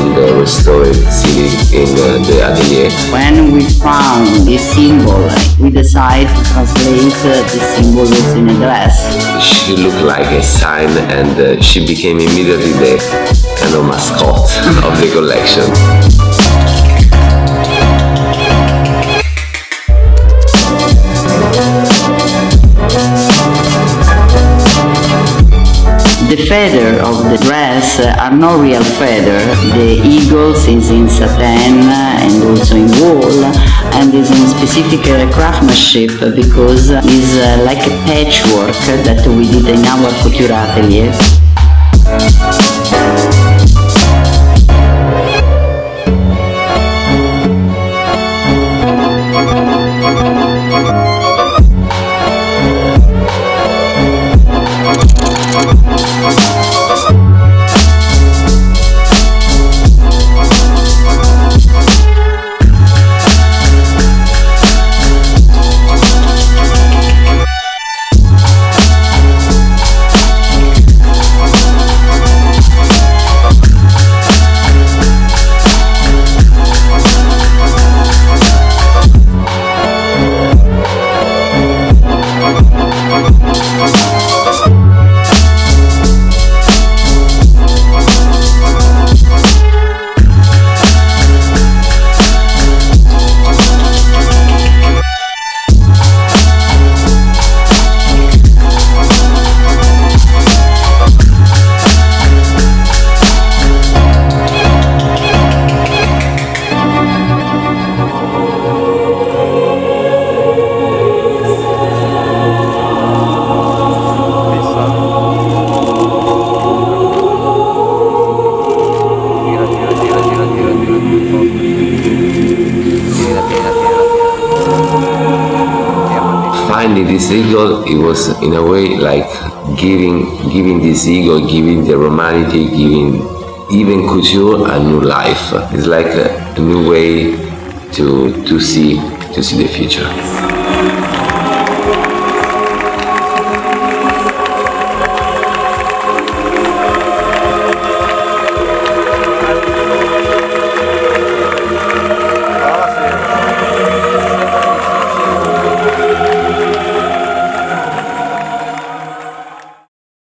in the restored city in the atelier. When we found this symbol, we decided to translate the symbol in a dress. She looked like a sign, and she became immediately the kind of mascot of the collection. The feathers of the dress are no real feathers. The eagle is in satin and also in wool, and is in specific craftsmanship because it's like a patchwork that we did in our couture atelier. Finding this eagle, it was in a way like giving this eagle, giving the romanity, giving even couture a new life. It's like a new way to see the future.